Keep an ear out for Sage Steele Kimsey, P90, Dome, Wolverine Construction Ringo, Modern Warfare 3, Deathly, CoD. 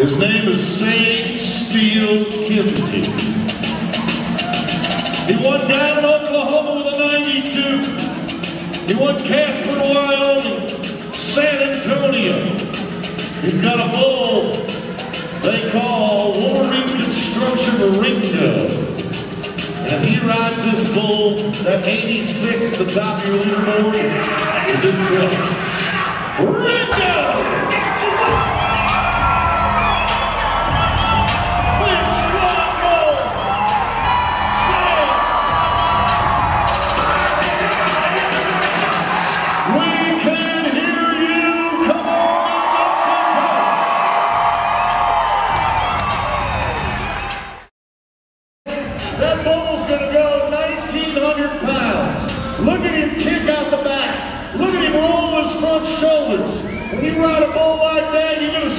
His name is Sage Steele Kimsey. He won down in Oklahoma with a 92. He won Casper, Wyoming, San Antonio. He's got a bull they call Wolverine Construction Ringo. And he rides this bull at 86, the top of your leaderboard is in trouble. Ringo! That bull's going to go 1,900 pounds. Look at him kick out the back. Look at him roll his front shoulders. When you ride a bull like that, you're going to